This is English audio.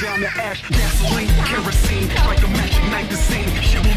down to ash, gasoline, kerosene, like a magic magazine.